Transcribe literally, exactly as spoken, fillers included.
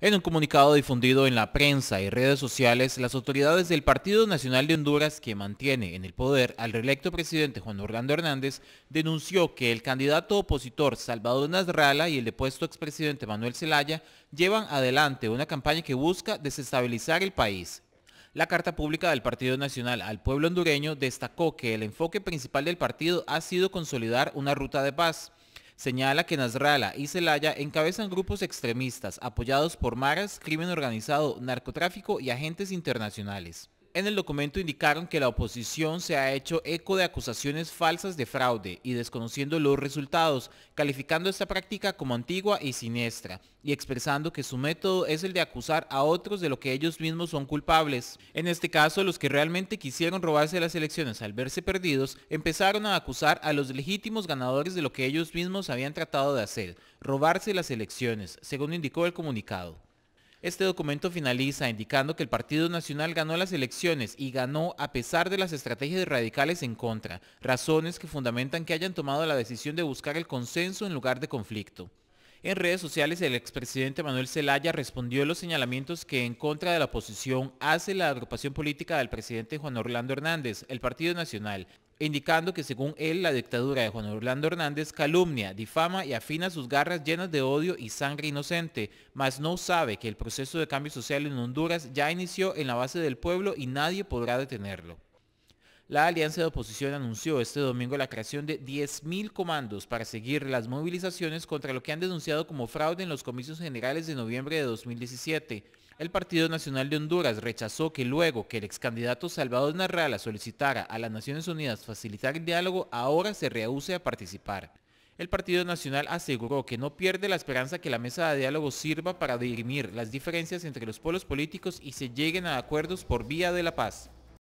En un comunicado difundido en la prensa y redes sociales, las autoridades del Partido Nacional de Honduras, que mantiene en el poder al reelecto presidente Juan Orlando Hernández, denunció que el candidato opositor Salvador Nasralla y el depuesto expresidente Manuel Zelaya llevan adelante una campaña que busca desestabilizar el país. La carta pública del Partido Nacional al pueblo hondureño destacó que el enfoque principal del partido ha sido consolidar una ruta de paz. Señala que Nasralla y Zelaya encabezan grupos extremistas apoyados por Maras, crimen organizado, narcotráfico y agentes internacionales. En el documento indicaron que la oposición se ha hecho eco de acusaciones falsas de fraude y desconociendo los resultados, calificando esta práctica como antigua y siniestra y expresando que su método es el de acusar a otros de lo que ellos mismos son culpables. En este caso, los que realmente quisieron robarse las elecciones al verse perdidos, empezaron a acusar a los legítimos ganadores de lo que ellos mismos habían tratado de hacer, robarse las elecciones, según indicó el comunicado. Este documento finaliza indicando que el Partido Nacional ganó las elecciones y ganó a pesar de las estrategias radicales en contra, razones que fundamentan que hayan tomado la decisión de buscar el consenso en lugar de conflicto. En redes sociales, el expresidente Manuel Zelaya respondió los señalamientos que en contra de la oposición hace la agrupación política del presidente Juan Orlando Hernández, el Partido Nacional, indicando que según él la dictadura de Juan Orlando Hernández calumnia, difama y afina sus garras llenas de odio y sangre inocente, mas no sabe que el proceso de cambio social en Honduras ya inició en la base del pueblo y nadie podrá detenerlo. La Alianza de Oposición anunció este domingo la creación de diez mil comandos para seguir las movilizaciones contra lo que han denunciado como fraude en los comicios generales de noviembre de dos mil diecisiete. El Partido Nacional de Honduras rechazó que luego que el excandidato Salvador Nasralla solicitara a las Naciones Unidas facilitar el diálogo, ahora se rehúse a participar. El Partido Nacional aseguró que no pierde la esperanza que la mesa de diálogo sirva para dirimir las diferencias entre los polos políticos y se lleguen a acuerdos por vía de la paz.